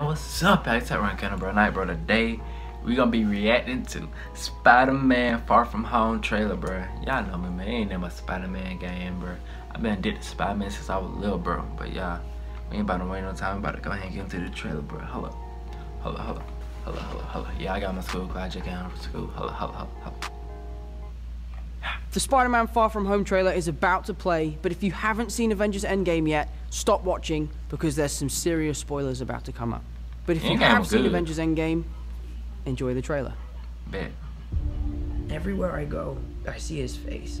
What's up, guys? It's Ryan Kendall, bro. Night, bro. Today we gonna be reacting to Spider-Man: Far From Home trailer, bro. Y'all know me, man. Ain't in my Spider-Man game, bro. I've been addicted to Spider-Man since I was little, bro. But y'all, we ain't about to wait no time. I'm about to go ahead and get into the trailer, bro. Hold up. Yeah, I got my school clock checking out for school. The Spider-Man Far From Home trailer is about to play, but if you haven't seen Avengers: Endgame yet, stop watching because there's some serious spoilers about to come up. But if you have seen Avengers: Endgame, enjoy the trailer. Bet. Everywhere I go, I see his face.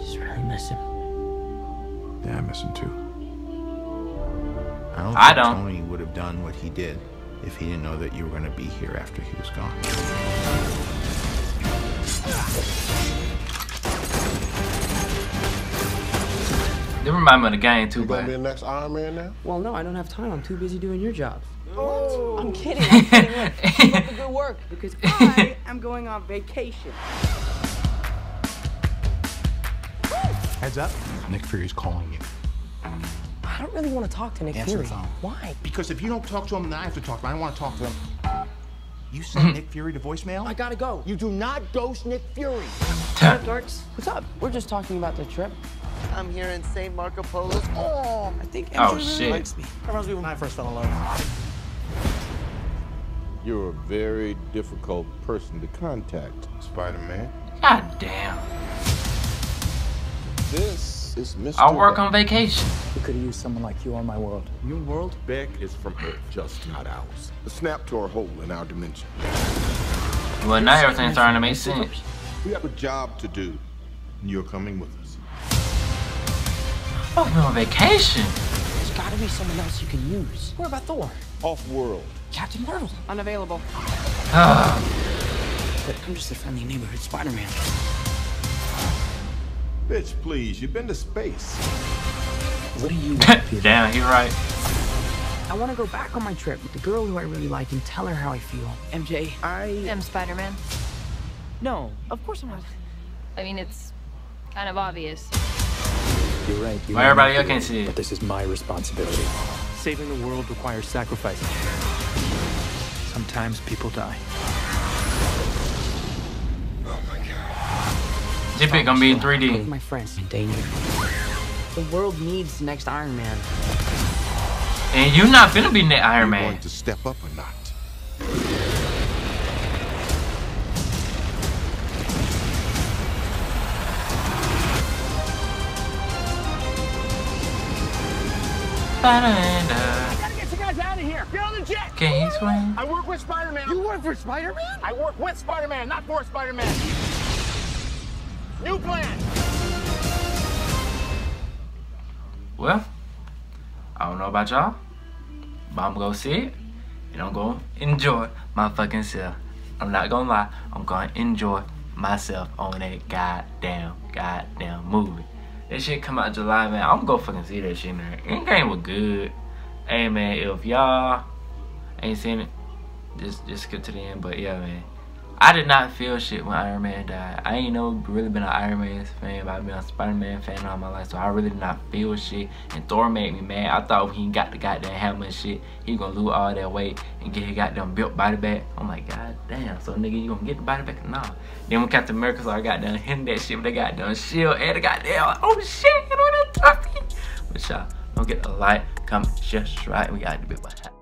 Just really miss him. Yeah, I miss him too. I don't think Tony would have done what he did if he didn't know that you were going to be here after he was gone. They remind me of the game too, but. You gonna be the next Iron Man now? Well, no, I don't have time. I'm too busy doing your job. Oh. What? I'm kidding. I'm kidding. Keep up the good work because I am going on vacation. Heads up, Nick Fury's calling you. I don't really want to talk to Nick Fury. Answer the phone. Why? Because if you don't talk to him, then I have to talk to him. I don't want to talk to him. You sent Nick Fury to voicemail? I gotta go. You do not ghost Nick Fury. What's up, dorks? What's up? We're just talking about the trip. I'm here in St. Marco Polo. Oh, I think MJ really likes me. That reminds me when I first fell in love. You're a very difficult person to contact, Spider-Man. God damn. This is Mr. I'll work on vacation. We could have used someone like you on my world. Your world? Beck is from Earth, just not ours. A snap to our hole in our dimension. Well, now everything's starting to make sense. We have a job to do. You're coming with us. Oh, we're on vacation. There's gotta be someone else you can use. What about Thor? Off-world. Captain Marvel. Unavailable. I'm just a friendly neighborhood Spider-Man. Bitch, please, you've been to space. What do you want? Damn, you're right. I want to go back on my trip with the girl who I really like and tell her how I feel. MJ, I am Spider-Man. No, of course I'm not. I mean, it's kind of obvious. You're right. Why everybody else can't see it? But this is my responsibility. Saving the world requires sacrifice. Sometimes people die. It's gonna be in 3D. My friends in danger. The world needs the next Iron Man. And you're not gonna be the Iron Man. Going to step up or not? I gotta get you guys out of here. Get on the jet. Can you swim? I work with Spider-Man. You work for Spider-Man? I work with Spider-Man, not for Spider-Man. New plan. Well, I don't know about y'all, but I'm gonna see it and I'm gonna enjoy my fucking self. I'm not gonna lie, I'm gonna enjoy myself on that goddamn movie. That shit come out July, man. I'm gonna fucking see that shit, man. Endgame was good. Hey, man, if y'all ain't seen it, just skip to the end. But yeah, man, I did not feel shit when Iron Man died. I ain't really been an Iron Man fan, but I've been a Spider-Man fan all my life, so I really did not feel shit. And Thor made me mad. I thought when he got the goddamn hammer and shit, he was gonna lose all that weight and get his goddamn built body back. I'm like, god damn, so nigga, you gonna get the body back? Nah. Then when Captain America started goddamn hitting that shit with the goddamn shield and the goddamn, oh shit, you know what I'm talking? But y'all, don't get a like, comment, share, subscribe, and we gotta be behind.